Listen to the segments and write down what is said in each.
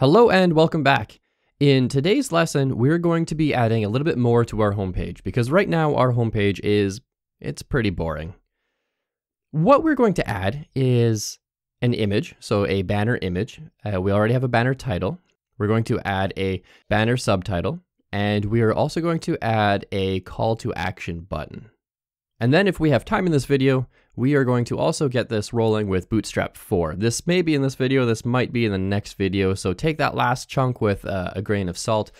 Hello and welcome back. In today's lesson, we're going to be adding a little bit more to our homepage because right now our homepage it's pretty boring. What we're going to add is an image, so a banner image. We already have a banner title. We're going to add a banner subtitle, and we are also going to add a call to action button. And then if we have time in this video, we are going to also get this rolling with Bootstrap 4. This may be in this video, this might be in the next video, so take that last chunk with a grain of salt.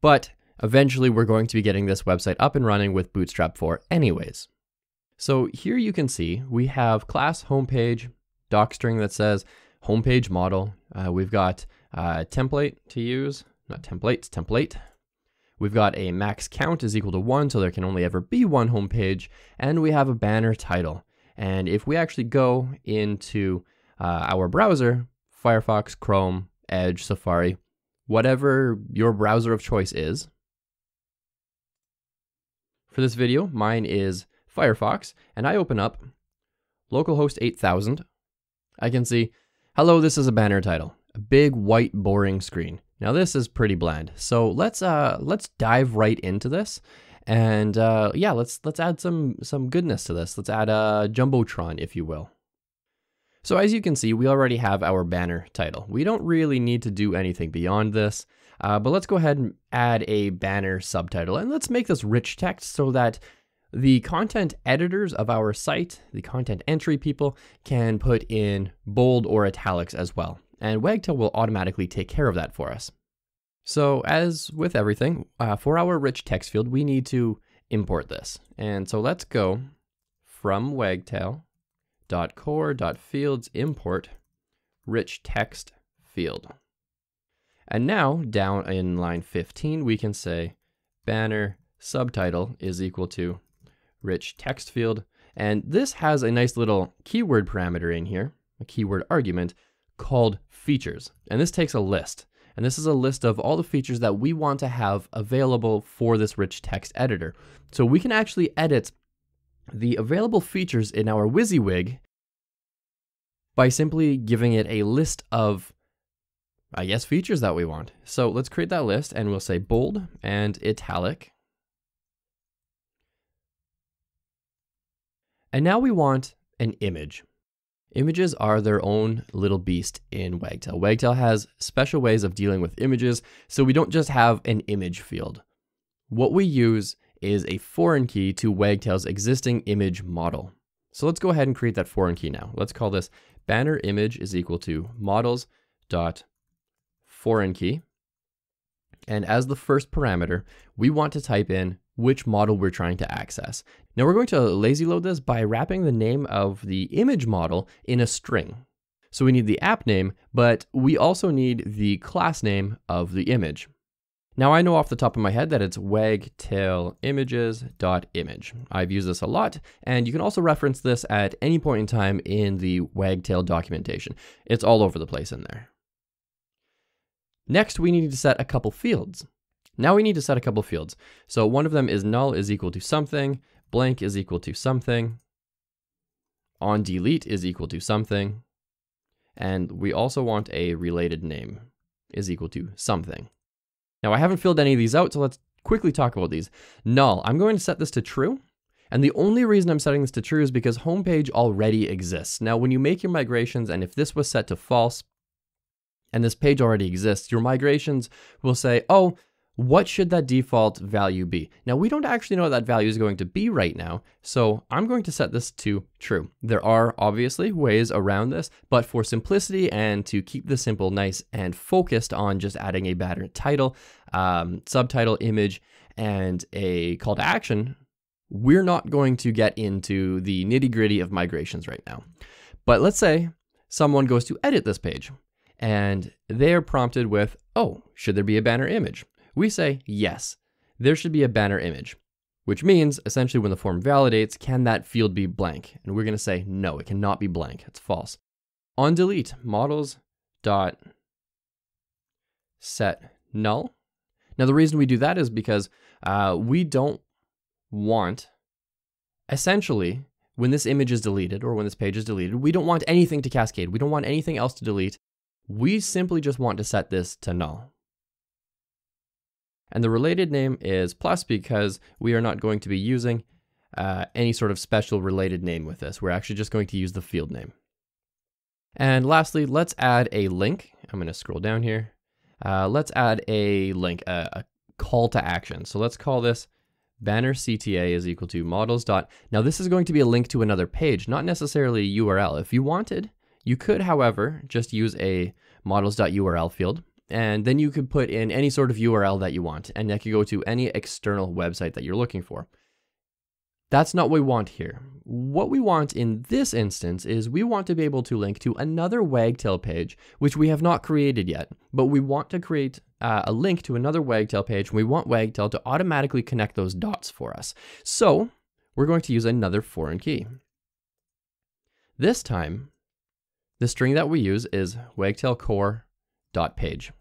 But eventually we're going to be getting this website up and running with Bootstrap 4 anyways. So here you can see we have class homepage, docstring that says homepage model. We've got template to use, not templates, template. We've got a max count is equal to 1, so there can only ever be one homepage, and we have a banner title. And if we actually go into our browser, Firefox, Chrome, Edge, Safari, whatever your browser of choice is. For this video, mine is Firefox, and I open up localhost 8000. I can see, hello, this is a banner title, a big white boring screen. Now this is pretty bland, so let's dive right into this, and yeah, let's add some goodness to this. Let's add a Jumbotron, if you will. So as you can see, we already have our banner title. We don't really need to do anything beyond this, but let's go ahead and add a banner subtitle, and let's make this rich text so that the content editors of our site, the content entry people, can put in bold or italics as well. And Wagtail will automatically take care of that for us. So as with everything, for our rich text field, we need to import this. And so let's go from wagtail.core.fields import rich text field. And now down in line 15, we can say banner subtitle is equal to rich text field. And this has a nice little keyword parameter in here, a keyword argument, called features, and this takes a list, and this is a list of all the features that we want to have available for this rich text editor. So we can actually edit the available features in our WYSIWYG by simply giving it a list of, I guess, features that we want. So let's create that list, and we'll say bold and italic, and now we want an image. Images are their own little beast in Wagtail. Wagtail has special ways of dealing with images, so we don't just have an image field. What we use is a foreign key to Wagtail's existing image model. So let's go ahead and create that foreign key now. Let's call this banner image is equal to models.foreign key. And as the first parameter, we want to type in which model we're trying to access. Now we're going to lazy load this by wrapping the name of the image model in a string. So we need the app name, but we also need the class name of the image. Now I know off the top of my head that it's wagtailimages.image. I've used this a lot, and you can also reference this at any point in time in the Wagtail documentation. It's all over the place in there. Next, we need to set a couple fields. Now we need to set a couple fields. So one of them is null is equal to something, blank is equal to something, on delete is equal to something, and we also want a related name is equal to something. Now I haven't filled any of these out, so let's quickly talk about these. Null, I'm going to set this to true, and the only reason I'm setting this to true is because homepage already exists. Now when you make your migrations, and if this was set to false, and this page already exists, your migrations will say, oh, what should that default value be? Now we don't actually know what that value is going to be right now, so I'm going to set this to true. There are obviously ways around this, but for simplicity and to keep this simple, nice, and focused on just adding a banner title, subtitle, image, and a call to action, we're not going to get into the nitty-gritty of migrations right now. But let's say someone goes to edit this page, and they're prompted with, oh, should there be a banner image? We say, yes, there should be a banner image, which means essentially when the form validates, can that field be blank? And we're going to say, no, it cannot be blank. It's false. On delete, models.set null. Now, the reason we do that is because we don't want, essentially, when this image is deleted or when this page is deleted, we don't want anything to cascade. We don't want anything else to delete. We simply just want to set this to null. And the related name is plus because we are not going to be using any sort of special related name with this. We're actually just going to use the field name. And lastly, let's add a link. I'm going to scroll down here. Let's add a link, a call to action. So let's call this banner CTA is equal to models. Now this is going to be a link to another page, not necessarily a URL. If you wanted, you could, however, just use a models.url field, and then you could put in any sort of URL that you want, and that could go to any external website that you're looking for. That's not what we want here. What we want in this instance is we want to be able to link to another Wagtail page, which we have not created yet, but we want to create a link to another Wagtail page. We want Wagtail to automatically connect those dots for us. So we're going to use another foreign key. This time, the string that we use is Wagtail core.page.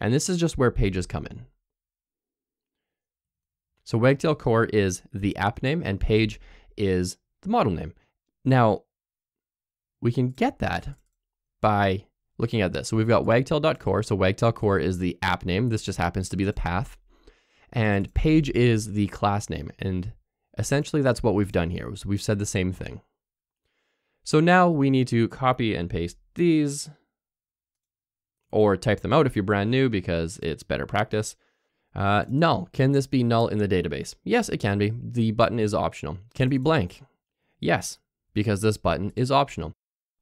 And this is just where pages come in. So Wagtail core is the app name and page is the model name. Now we can get that by looking at this. So we've got wagtail.core. So Wagtail core is the app name. This just happens to be the path, and page is the class name. And essentially that's what we've done here. We've said the same thing. So now we need to copy and paste these, or type them out if you're brand new, because it's better practice. Null. Can this be null in the database? Yes, it can be. The button is optional. Can it be blank? Yes, because this button is optional.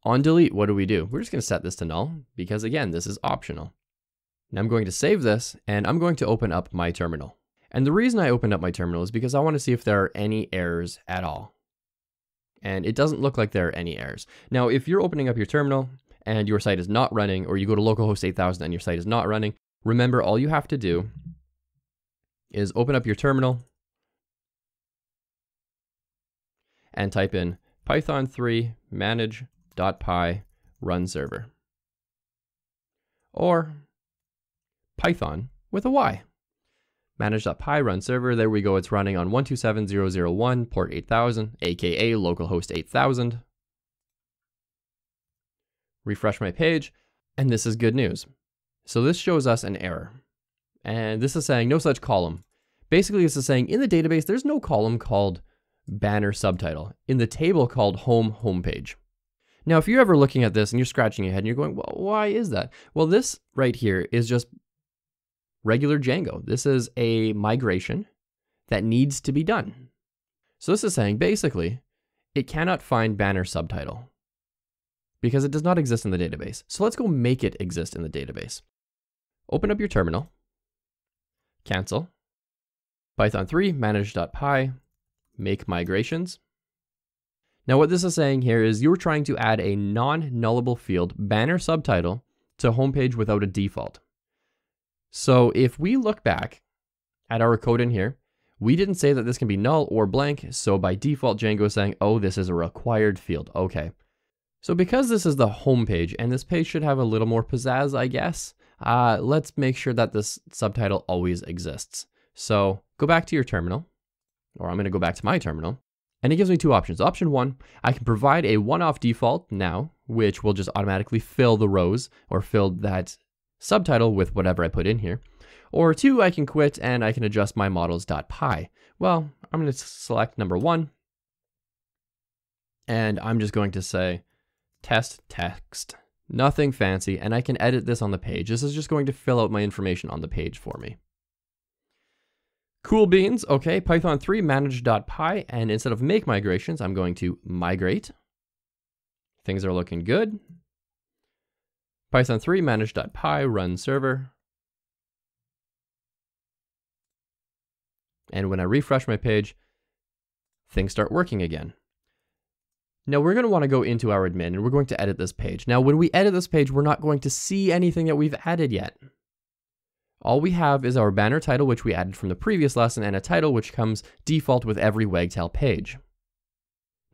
On delete, what do? We're just going to set this to null because, again, this is optional. And I'm going to save this, and I'm going to open up my terminal. And the reason I opened up my terminal is because I want to see if there are any errors at all. And it doesn't look like there are any errors. Now, if you're opening up your terminal and your site is not running, or you go to localhost 8000 and your site is not running, remember, all you have to do is open up your terminal and type in python3 manage.py run server, or Python with a Y, manage.py run server. There we go. It's running on 127.0.0.1 port 8000, aka localhost 8000. Refresh my page, and this is good news. So this shows us an error. And this is saying no such column. Basically, this is saying in the database, there's no column called banner subtitle in the table called home homepage. Now, if you're ever looking at this and you're scratching your head and you're going, well, why is that? Well, this right here is just regular Django. This is a migration that needs to be done. So this is saying basically it cannot find banner subtitle because it does not exist in the database. So let's go make it exist in the database. Open up your terminal. Cancel, python3 manage.py, make migrations. Now what this is saying here is you're trying to add a non-nullable field, banner subtitle, to homepage without a default. So if we look back at our code in here, we didn't say that this can be null or blank. So by default, Django is saying, oh, this is a required field. Okay. So because this is the homepage and this page should have a little more pizzazz, I guess, let's make sure that this subtitle always exists. So go back to your terminal, or I'm going to go back to my terminal, and it gives me two options. Option one, I can provide a one-off default now, which will just automatically fill the rows or fill that subtitle with whatever I put in here. Or two, I can quit and I can adjust my models.py. Well, I'm going to select number one, and I'm just going to say test text. Nothing fancy, and I can edit this on the page. This is just going to fill out my information on the page for me. Cool beans. Okay, python3 manage.py, and instead of make migrations, I'm going to migrate. Things are looking good. python3 manage.py run server. And when I refresh my page, things start working again. Now we're going to want to go into our admin and we're going to edit this page. Now, when we edit this page, we're not going to see anything that we've added yet. All we have is our banner title, which we added from the previous lesson, and a title which comes default with every Wagtail page.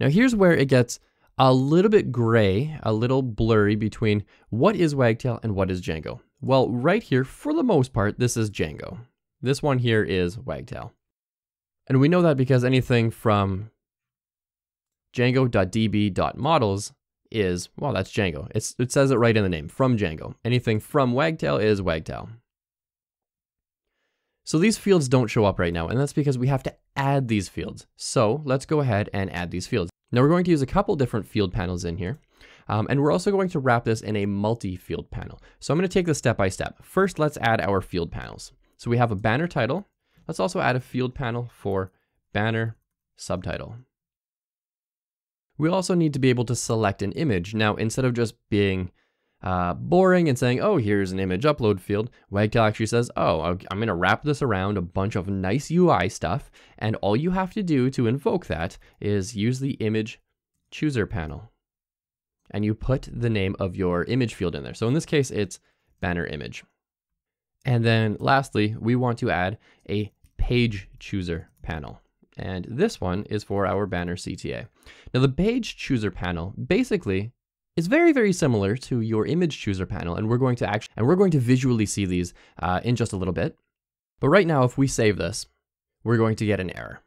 Now here's where it gets a little bit gray, a little blurry between what is Wagtail and what is Django. Well, right here, for the most part, this is Django. This one here is Wagtail. And we know that because anything from Django.db.models is, well, that's Django. It says it right in the name, from Django. Anything from Wagtail is Wagtail. So these fields don't show up right now, and that's because we have to add these fields. So let's go ahead and add these fields. Now we're going to use a couple different field panels in here, and we're also going to wrap this in a multi-field panel. So I'm going to take this step by step. First, let's add our field panels. So we have a banner title. Let's also add a field panel for banner subtitle. We also need to be able to select an image. Now, instead of just being boring and saying, oh, here's an image upload field, Wagtail actually says, oh, I'm going to wrap this around a bunch of nice UI stuff, and all you have to do to invoke that is use the image chooser panel, and you put the name of your image field in there. So in this case, it's banner image. And then lastly, we want to add a page chooser panel. And this one is for our banner CTA. Now the page chooser panel basically is very, very similar to your image chooser panel, and we're going to visually see these in just a little bit. But right now, if we save this, we're going to get an error.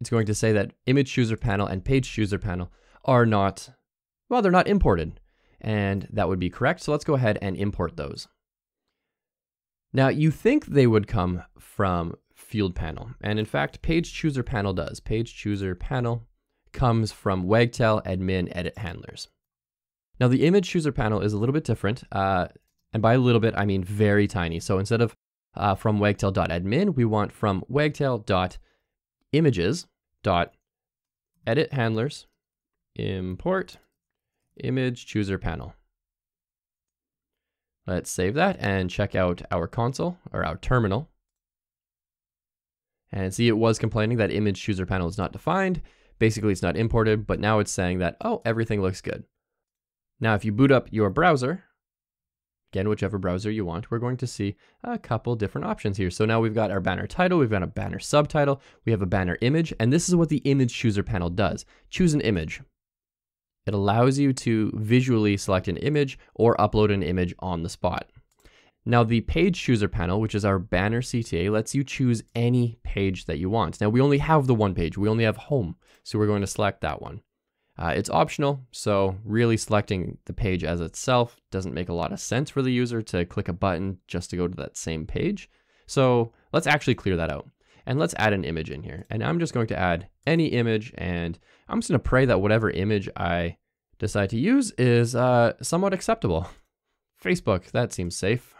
It's going to say that image chooser panel and page chooser panel are not, well, they're not imported, and that would be correct. So let's go ahead and import those. Now you think they would come from field panel, and in fact, page chooser panel does. Page chooser panel comes from Wagtail admin edit handlers. Now the image chooser panel is a little bit different, and by a little bit, I mean very tiny. So instead of from wagtail.admin, we want from wagtail.images.edit handlers import image chooser panel. Let's save that and check out our console or our terminal. And see, it was complaining that image chooser panel is not defined. Basically, it's not imported, but now it's saying that, oh, everything looks good. Now, if you boot up your browser, again, whichever browser you want, we're going to see a couple different options here. So now we've got our banner title, we've got a banner subtitle, we have a banner image, and this is what the image chooser panel does. Choose an image. It allows you to visually select an image or upload an image on the spot. Now the page chooser panel, which is our banner CTA, lets you choose any page that you want. Now we only have the one page, we only have home, so we're going to select that one. It's optional, so really selecting the page as itself doesn't make a lot of sense for the user to click a button just to go to that same page. So let's actually clear that out. And let's add an image in here. And I'm just going to add any image, and I'm just going to pray that whatever image I decide to use is somewhat acceptable. Facebook, that seems safe.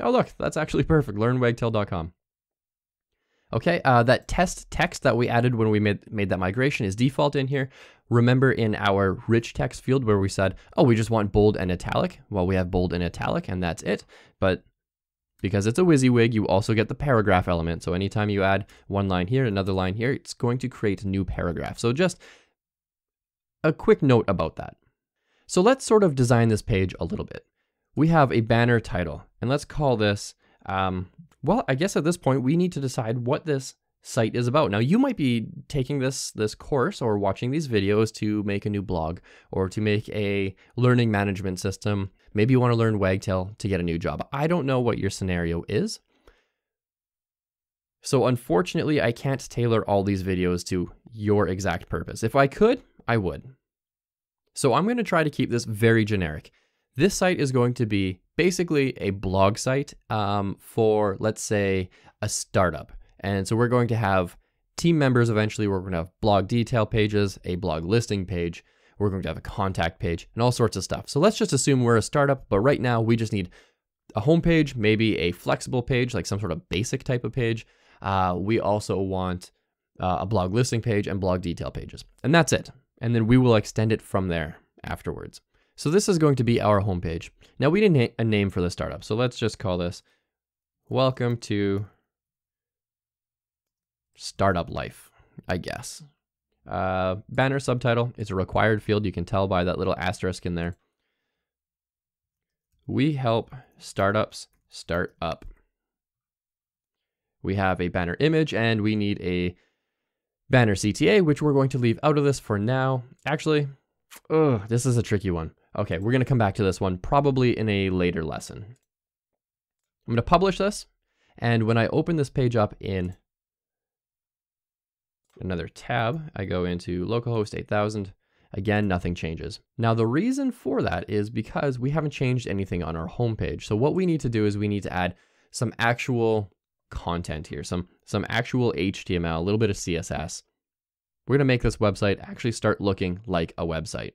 Oh look, that's actually perfect, learnwagtail.com. Okay, that test text that we added when we made that migration is default in here. Remember in our rich text field where we said, oh, we just want bold and italic. Well, we have bold and italic and that's it. But because it's a WYSIWYG, you also get the paragraph element. So anytime you add one line here, another line here, it's going to create a new paragraph. So just a quick note about that. So let's sort of design this page a little bit. We have a banner title, and let's call this, well, I guess at this point we need to decide what this site is about. Now you might be taking this course or watching these videos to make a new blog or to make a learning management system. Maybe you want to learn Wagtail to get a new job. I don't know what your scenario is. So unfortunately, I can't tailor all these videos to your exact purpose. If I could, I would. So I'm going to try to keep this very generic. This site is going to be basically a blog site for, let's say, a startup. And so we're going to have team members eventually, we're going to have blog detail pages, a blog listing page, we're going to have a contact page, and all sorts of stuff. So let's just assume we're a startup, but right now we just need a homepage, maybe a flexible page, like some sort of basic type of page. We also want a blog listing page and blog detail pages, and that's it. And then we will extend it from there afterwards. So this is going to be our homepage. Now we didn't have a name for the startup, so let's just call this Welcome to Startup Life, I guess. Banner subtitle is a required field. You can tell by that little asterisk in there. We help startups start up. We have a banner image, and we need a banner CTA, which we're going to leave out of this for now. Actually, this is a tricky one. Okay, we're going to come back to this one probably in a later lesson. I'm going to publish this, and when I open this page up in another tab. I go into localhost 8000. Again, nothing changes. Now, the reason for that is because we haven't changed anything on our homepage. So what we need to do is we need to add some actual content here, some actual HTML, a little bit of CSS. We're gonna make this website actually start looking like a website.